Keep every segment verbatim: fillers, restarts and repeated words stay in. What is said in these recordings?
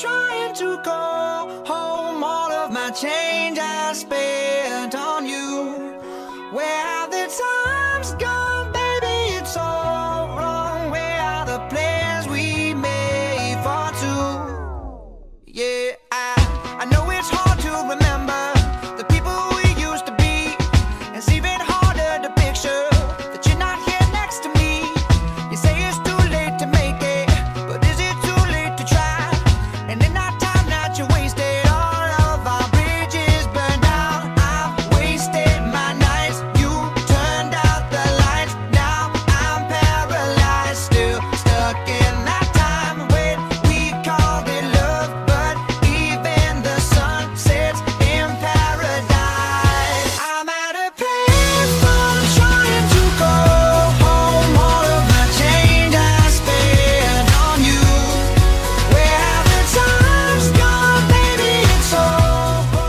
Trying to go home, all of my change I spent on you. Where have the times gone, baby? It's all wrong. Where are the plans we made for two? Yeah, I, I know it's hard to remember the people we used to be. It's even harder to picture that you're not here next to me. You say it's too late to make it, but is it too late to try? And in that time that you wasted, all of our bridges burned out. I've wasted my nights. You turned out the lights. Now I'm paralyzed, still stuck in that time when we called it love, but even the sun sets in paradise. I'm out of place from trying to go home. All of my change I spent on you. Where have the times gone, baby? It's over.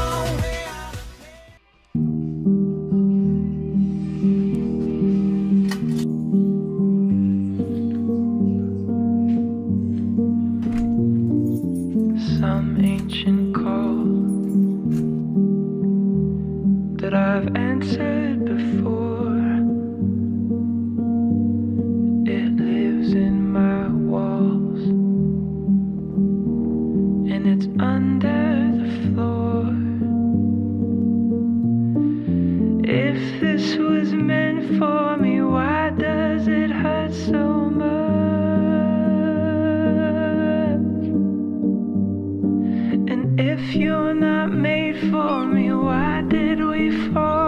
Some ancient call that I've answered before. It lives in my walls, and it's under the floor. If this was meant for me, why does it hurt so much? And if you're not made for me, why did we fall?